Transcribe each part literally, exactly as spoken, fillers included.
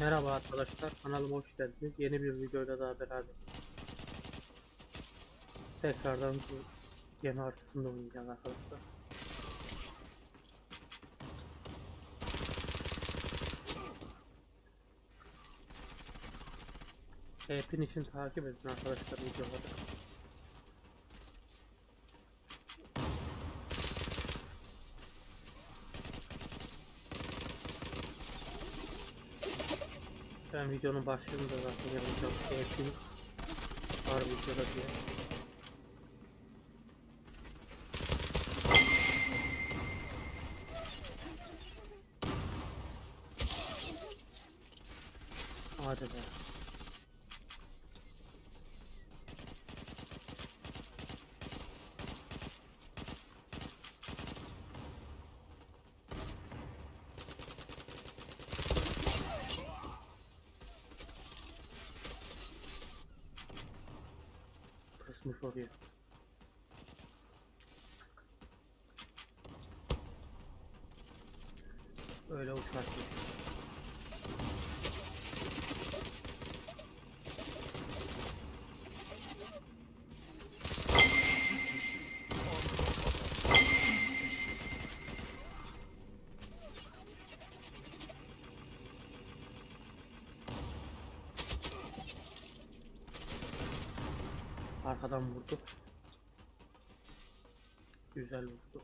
Merhaba arkadaşlar, kanalıma hoş geldiniz. Yeni bir videoyla daha beraber tekrardan bu yeni haritasında oynayacağım arkadaşlar. Hepin için takip edin arkadaşlar videoları. Ben videonun başlığını da zaten yapacağım. Hepin var videoda diye. Hadi be. Kısmış oraya. Öyle uçmak yok. Arkadan vurdu. Güzel vurdu.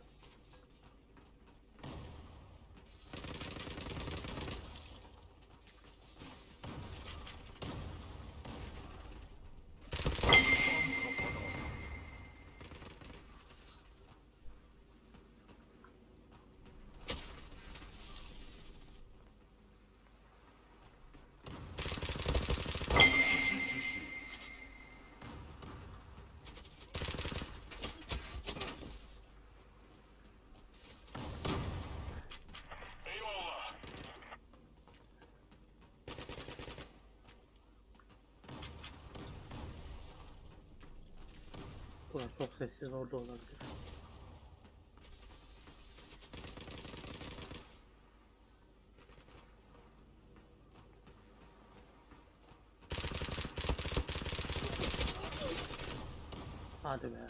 Çok sessiz orada olabilir. Hadi be.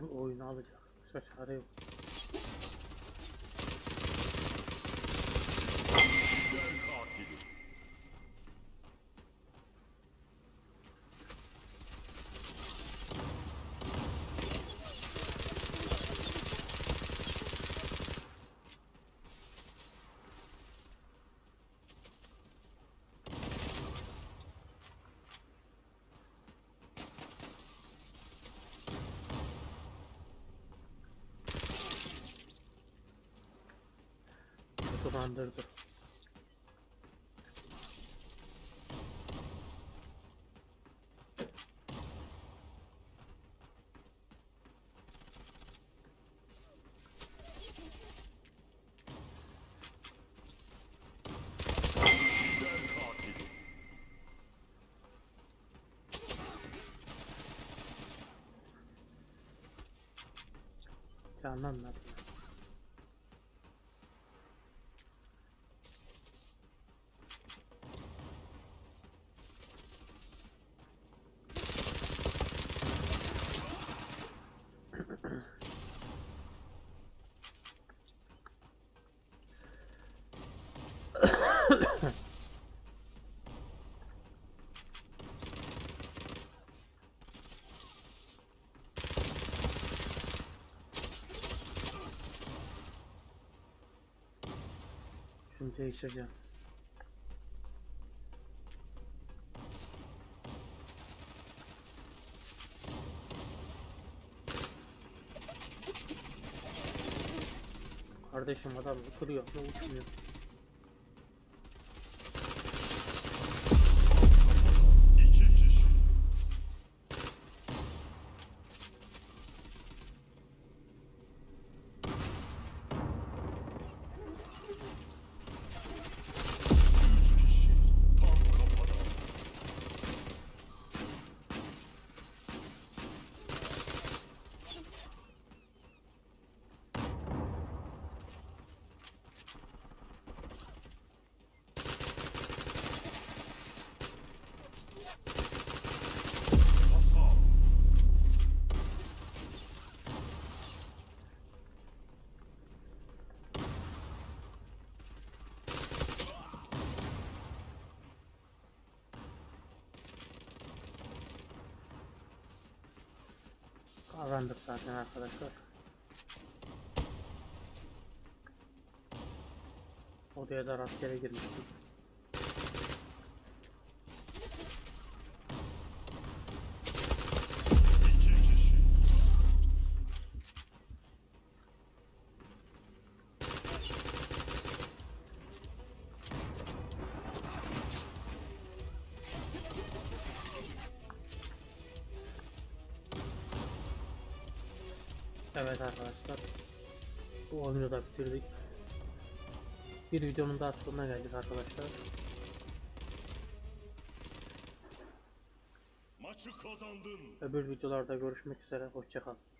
Bu oyunu alacak. Başka çare yok. Dolandırdı. Canlanmadı. Şunu değiştireceğim. Kardeşim adam kırıyor, uçmuyor. Kazandık zaten arkadaşlar. Odaya da rastgele girmiştik. Evet arkadaşlar, bu oyunu da bitirdik. Bir videonun daha sonuna geldik arkadaşlar. Maçı kazandın. Öbür videolarda görüşmek üzere, hoşça kalın.